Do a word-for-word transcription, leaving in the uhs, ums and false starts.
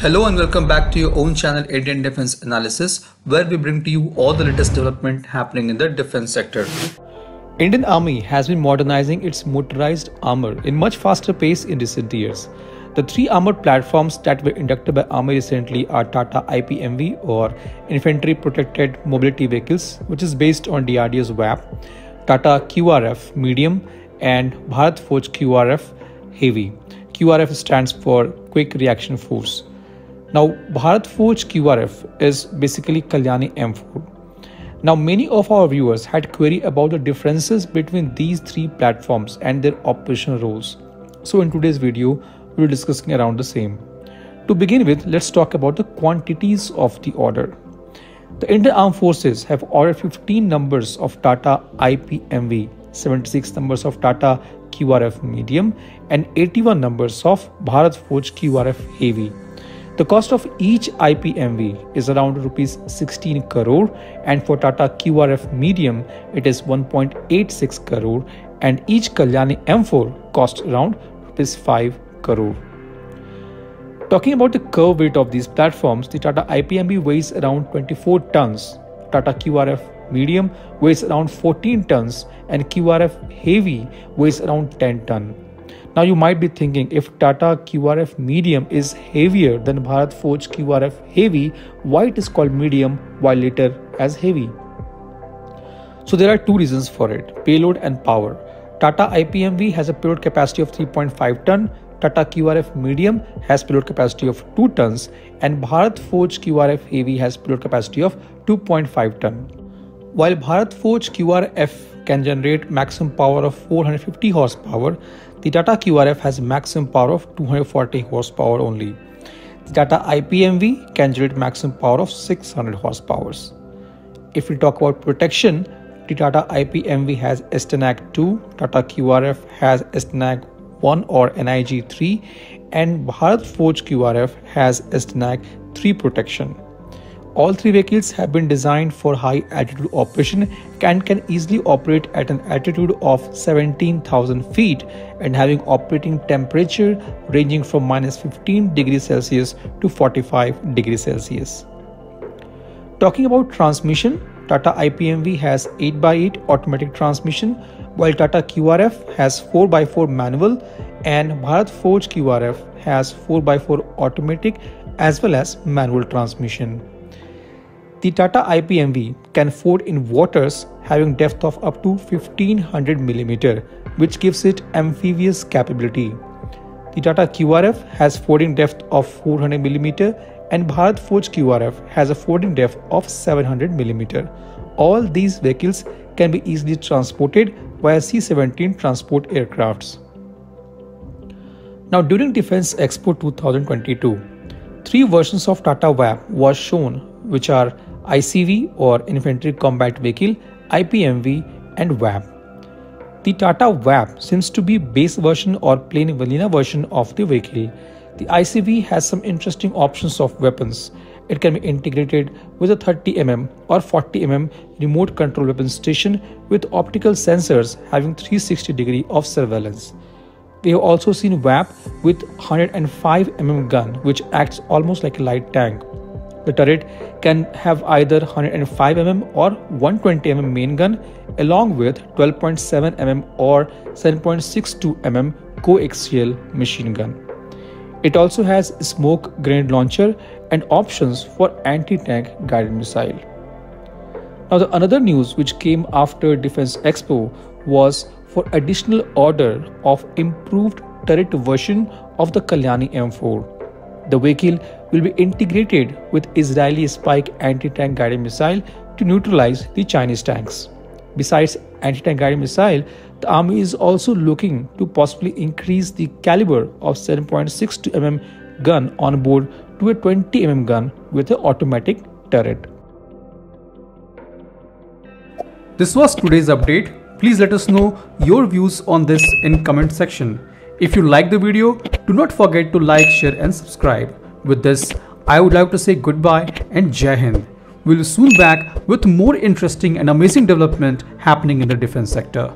Hello and welcome back to your own channel Indian Defense Analysis, where we bring to you all the latest development happening in the defense sector. Indian Army has been modernizing its motorized armor in much faster pace in recent years. The three armored platforms that were inducted by Army recently are Tata I P M V or Infantry Protected Mobility Vehicles, which is based on D R D O's WhAP, Tata Q R F Medium and Bharat Forge Q R F Heavy. Q R F stands for Quick Reaction Force. Now, Bharat Forge Q R F is basically Kalyani M four. Now, many of our viewers had query about the differences between these three platforms and their operational roles. So, in today's video, we'll be discussing around the same. To begin with, let's talk about the quantities of the order. The Indian Armed Forces have ordered fifteen numbers of Tata I P M V, seventy-six numbers of Tata Q R F Medium, and eighty-one numbers of Bharat Forge Q R F Heavy. The cost of each I P M V is around rupees sixteen crore, and for Tata Q R F Medium it is one point eight six crore, and each Kalyani M four costs around rupees five crore. Talking about the curve weight of these platforms, the Tata I P M V weighs around twenty-four tons, Tata Q R F Medium weighs around fourteen tons, and Q R F Heavy weighs around ten tons. Now you might be thinking, if Tata Q R F Medium is heavier than Bharat Forge Q R F Heavy, why it is called medium while later as heavy? So there are two reasons for it, payload and power. Tata I P M V has a payload capacity of three point five ton, Tata Q R F Medium has payload capacity of two tons, and Bharat Forge Q R F Heavy has payload capacity of two point five ton. While Bharat Forge Q R F can generate maximum power of four hundred fifty horsepower, the Tata Q R F has maximum power of two hundred forty horsepower only. The Tata I P M V can generate maximum power of six hundred horsepower. If we talk about protection, the Tata I P M V has STANAG two, Tata Q R F has STANAG one or N I G three, and Bharat Forge Q R F has STANAG three protection. All three vehicles have been designed for high altitude operation and can easily operate at an altitude of seventeen thousand feet and having operating temperature ranging from minus fifteen degrees Celsius to forty-five degrees Celsius. Talking about transmission, Tata I P M V has eight by eight automatic transmission, while Tata Q R F has four by four manual, and Bharat Forge Q R F has four by four automatic as well as manual transmission. The Tata I P M V can ford in waters having depth of up to fifteen hundred millimeters, which gives it amphibious capability. The Tata Q R F has fording depth of four hundred millimeters, and Bharat Forge Q R F has a fording depth of seven hundred millimeters. All these vehicles can be easily transported via C seventeen transport aircrafts. Now, during Defense Expo two thousand twenty-two, three versions of Tata WhAP was shown, which are I C V or Infantry Combat Vehicle, I P M V and WhAP. The Tata WhAP seems to be base version or plain vanilla version of the vehicle. The I C V has some interesting options of weapons. It can be integrated with a thirty millimeter or forty millimeter remote control weapon station with optical sensors having three hundred sixty degrees of surveillance. We have also seen WhAP with one hundred five millimeter gun, which acts almost like a light tank. The turret can have either one hundred five millimeter or one hundred twenty millimeter main gun, along with twelve point seven millimeter or seven point six two millimeter coaxial machine gun. It also has smoke grenade launcher and options for anti-tank guided missile. Now, the another news which came after Defense Expo was for additional order of improved turret version of the Kalyani M four. The vehicle will be integrated with Israeli Spike anti-tank guided missile to neutralize the Chinese tanks. Besides anti-tank guided missile, the Army is also looking to possibly increase the caliber of seven point six two millimeter gun on board to a twenty millimeter gun with an automatic turret. This was today's update. Please let us know your views on this in comment section. If you like the video, do not forget to like, share and subscribe. With this, I would like to say goodbye and Jai Hind. We will soon back with more interesting and amazing development happening in the defense sector.